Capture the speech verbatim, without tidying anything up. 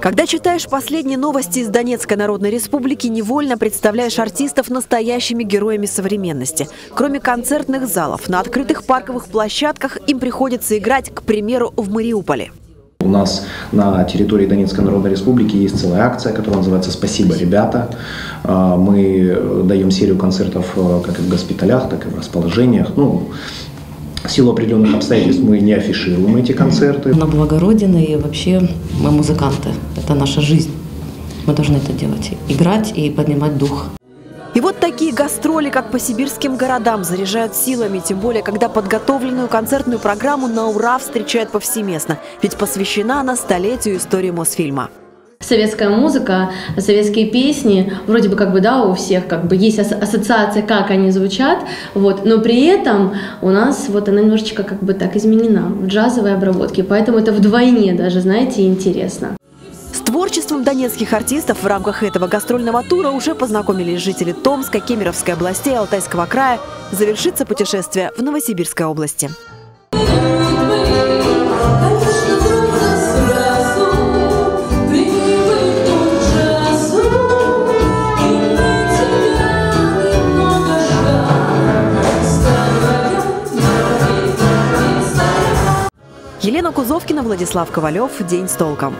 Когда читаешь последние новости из Донецкой Народной Республики, невольно представляешь артистов настоящими героями современности. Кроме концертных залов, на открытых парковых площадках им приходится играть, к примеру, в Мариуполе. У нас на территории Донецкой Народной Республики есть целая акция, которая называется «Спасибо, ребята». Мы даем серию концертов как и в госпиталях, так и в расположениях. Ну, в силу определенных обстоятельств мы не афишируем эти концерты. На Благородине и вообще мы музыканты. Это наша жизнь. Мы должны это делать. Играть и поднимать дух. И вот такие гастроли, как по сибирским городам, заряжают силами, тем более, когда подготовленную концертную программу на ура встречают повсеместно, ведь посвящена она столетию истории Мосфильма. Советская музыка, советские песни, вроде бы как бы да, у всех как бы есть ассоциация, как они звучат, вот, но при этом у нас вот она немножечко как бы так изменена в джазовой обработке, поэтому это вдвойне даже, знаете, интересно. Творчеством донецких артистов в рамках этого гастрольного тура уже познакомились жители Томска, Кемеровской областей, Алтайского края. Завершится путешествие в Новосибирской области. Елена Кузовкина, Владислав Ковалев. День с толком.